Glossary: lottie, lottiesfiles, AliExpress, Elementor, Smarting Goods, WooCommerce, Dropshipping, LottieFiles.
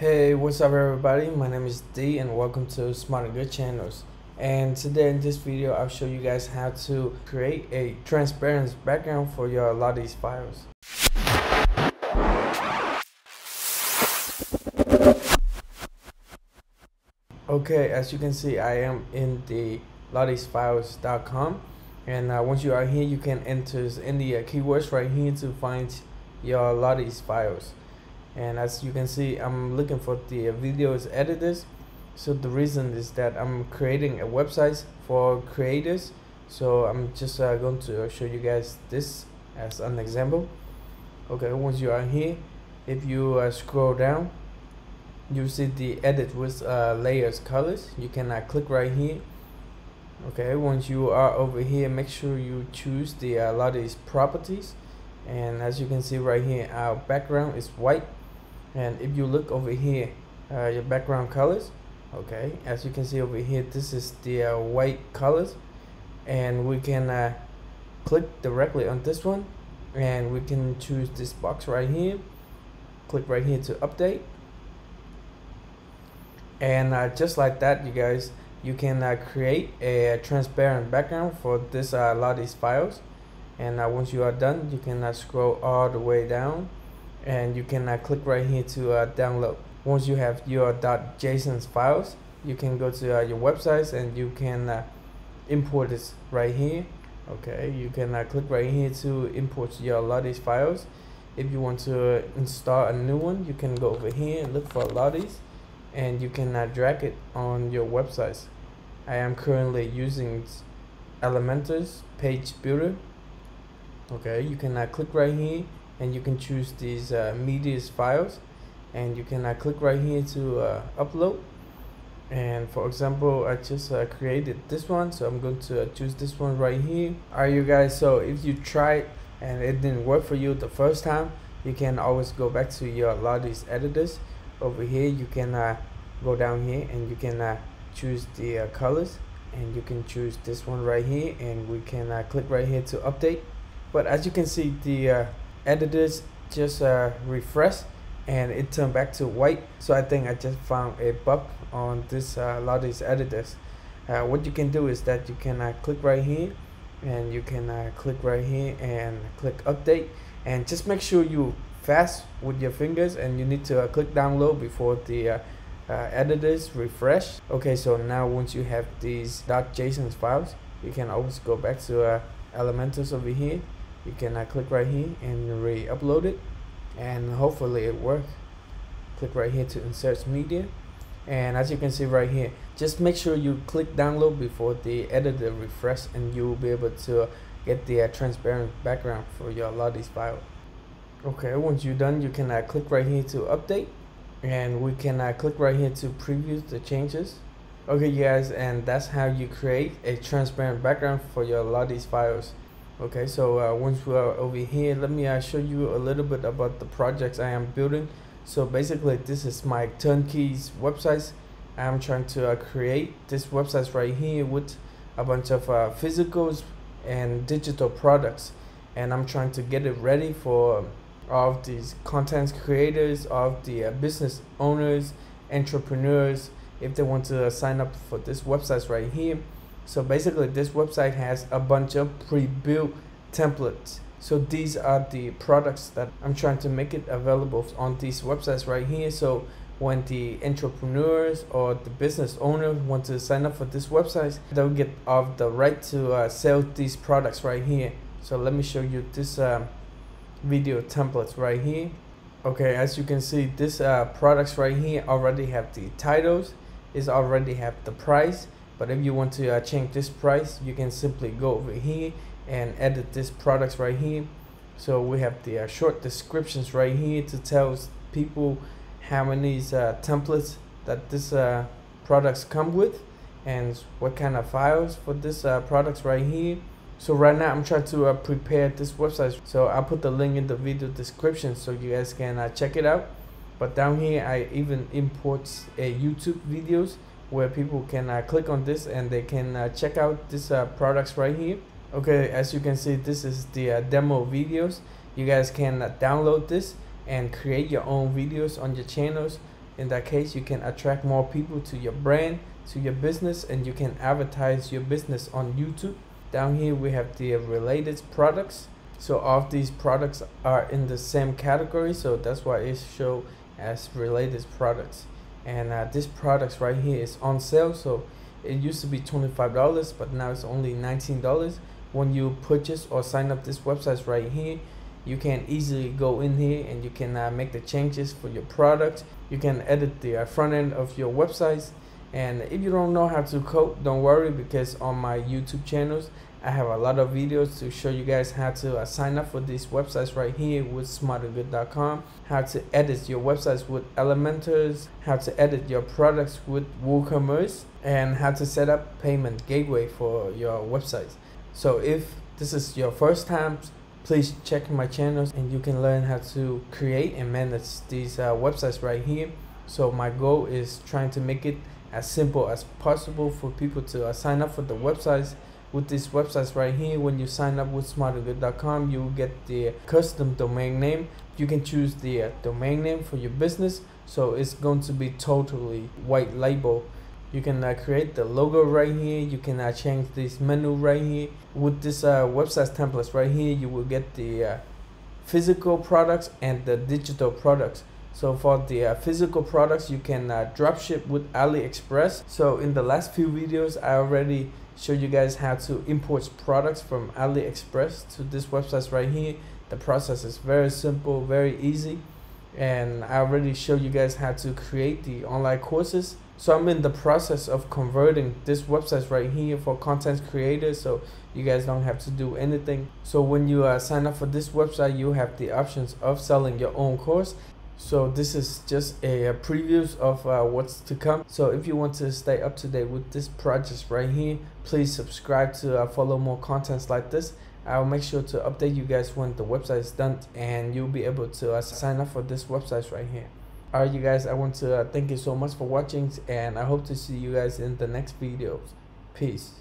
Hey, what's up everybody, my name is D and welcome to Smarting Goods channels. And today in this video I'll show you guys how to create a transparent background for your LottieFiles. Okay, as you can see I am in the LottieFiles.com, and once you are here you can enter in the keywords right here to find your LottieFiles. And as you can see I'm looking for the videos editors. So the reason is that I'm creating a website for creators, so I'm just going to show you guys this as an example. Okay, once you are here, if you scroll down you see the edit with layers colors. You can click right here. Okay, once you are over here make sure you choose the Lottie's properties, and as you can see right here our background is white. And if you look over here your background colors, okay, as you can see over here this is the white colors, and we can click directly on this one and we can choose this box right here, click right here to update, and just like that you guys, you can create a transparent background for this LottieFiles. And once you are done you can scroll all the way down and you can click right here to download. Once you have your .json files you can go to your websites and you can import this right here. Okay, you can click right here to import your LottieFiles. If you want to install a new one you can go over here and look for Lotties and you can drag it on your websites. I am currently using Elementor's page builder. Okay, you can click right here and you can choose these media files and you can click right here to upload. And for example I just created this one, so I'm going to choose this one right here. Alright you guys, so if you tried and it didn't work for you the first time you can always go back to your Lottie's editors. Over here you can go down here and you can choose the colors and you can choose this one right here and we can click right here to update. But as you can see the editors just refreshed and it turned back to white, so I think I just found a bug on this Lottie's editors. What you can do is that you can click right here and you can click right here and click update, and just make sure you fast with your fingers and you need to click download before the editors refresh. Okay, so now once you have these .json files you can always go back to Elementor over here. You can click right here and re-upload it and hopefully it works. Click right here to insert media, and as you can see right here just make sure you click download before the editor refresh and you will be able to get the transparent background for your LottieFiles. Okay, once you're done you can click right here to update and we can click right here to preview the changes. Okay you guys, and that's how you create a transparent background for your LottieFiles. Okay, so once we are over here let me show you a little bit about the projects I am building. So basically this is my turnkeys websites. I'm trying to create this website right here with a bunch of physicals and digital products, and I'm trying to get it ready for all of these content creators, all of the business owners, entrepreneurs, if they want to sign up for this website right here. So basically this website has a bunch of pre-built templates, so these are the products that I'm trying to make it available on these websites right here. So when the entrepreneurs or the business owner want to sign up for this website they'll get off the right to sell these products right here. So let me show you this video templates right here. Okay, as you can see this products right here already have the titles, it's already have the price, but if you want to change this price you can simply go over here and edit this products right here. So we have the short descriptions right here to tell people how many templates that this products come with and what kind of files for this products right here. So right now I'm trying to prepare this website, so I'll put the link in the video description so you guys can check it out. But down here I even import a YouTube videos where people can click on this and they can check out this products right here. Okay, as you can see this is the demo videos. You guys can download this and create your own videos on your channels. In that case, you can attract more people to your brand, to your business, and you can advertise your business on YouTube. Down here we have the related products. So all of these products are in the same category, so that's why it's shown as related products. And this products right here is on sale, so it used to be $25, but now it's only $19. When you purchase or sign up this website right here, you can easily go in here and you can make the changes for your product. You can edit the front end of your websites. And if you don't know how to code, don't worry, because on my YouTube channels I have a lot of videos to show you guys how to sign up for these websites right here with smartinggood.com, how to edit your websites with Elementor, how to edit your products with WooCommerce, and how to set up payment gateway for your websites. So if this is your first time, please check my channels and you can learn how to create and manage these websites right here. So my goal is trying to make it as simple as possible for people to sign up for the websites. With these websites right here, when you sign up with smartinggood.com, you will get the custom domain name. You can choose the domain name for your business, so it's going to be totally white label. You can create the logo right here. You can change this menu right here. With this website templates right here, you will get the physical products and the digital products. So for the physical products, you can dropship with AliExpress. So in the last few videos, I already showed you guys how to import products from AliExpress to this website right here. The process is very simple, very easy. And I already showed you guys how to create the online courses. So I'm in the process of converting this website right here for content creators, so you guys don't have to do anything. So when you sign up for this website, you have the options of selling your own course. So this is just a preview of what's to come. So if you want to stay up to date with this project right here, please subscribe to follow more contents like this. I'll make sure to update you guys when the website is done and you'll be able to sign up for this website right here. Alright you guys, I want to thank you so much for watching, and I hope to see you guys in the next videos. Peace.